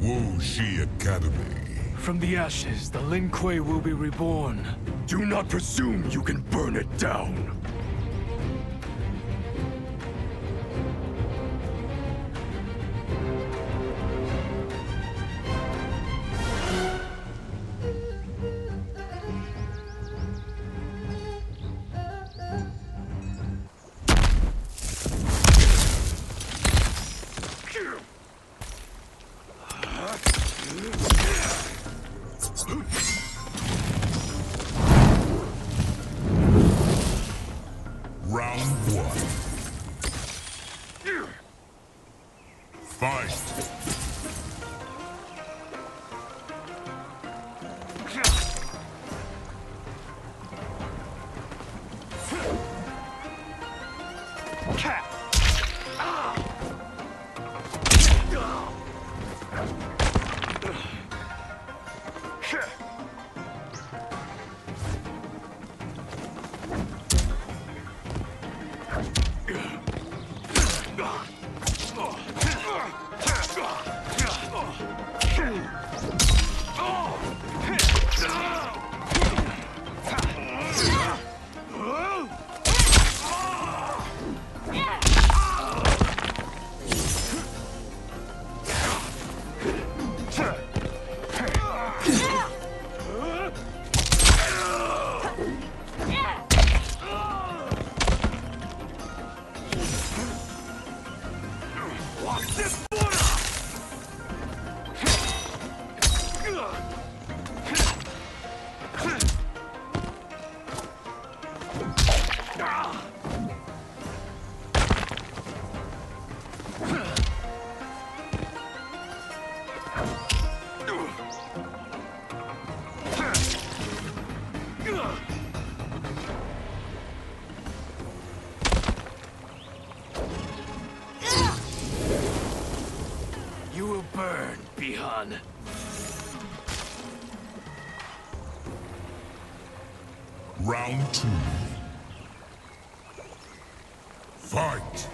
Wu Xi Academy. From the ashes, the Lin Kuei will be reborn. Do not presume you can burn it down. Round 2. Fight!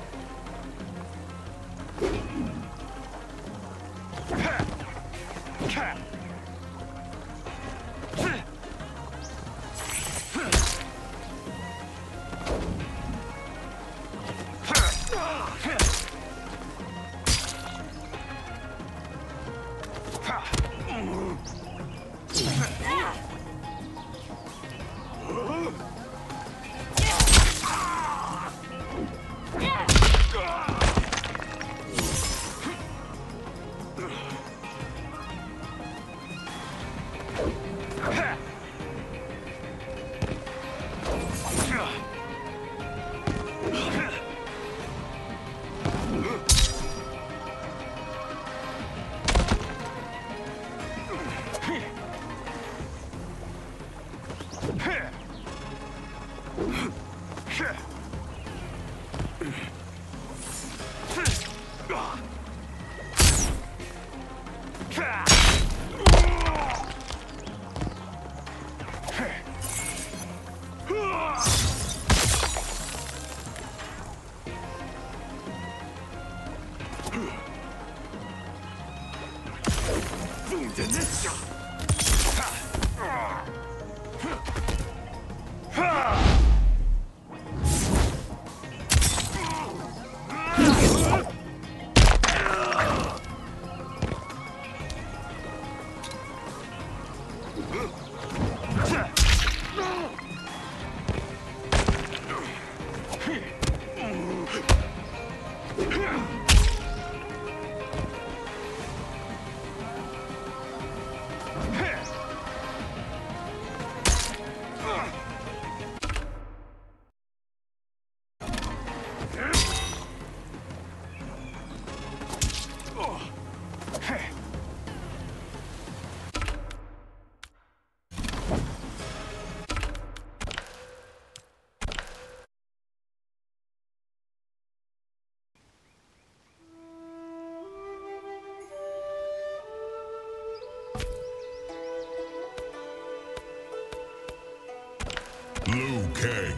Kang,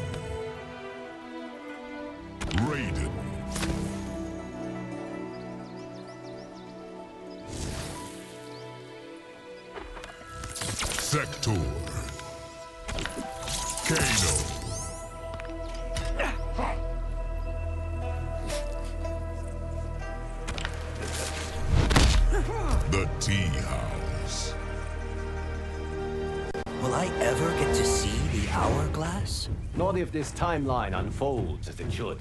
Raiden, Sektor. Kano. Will I ever get to see the hourglass? Not if this timeline unfolds as it should.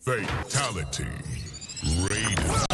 Fatality. Raiden.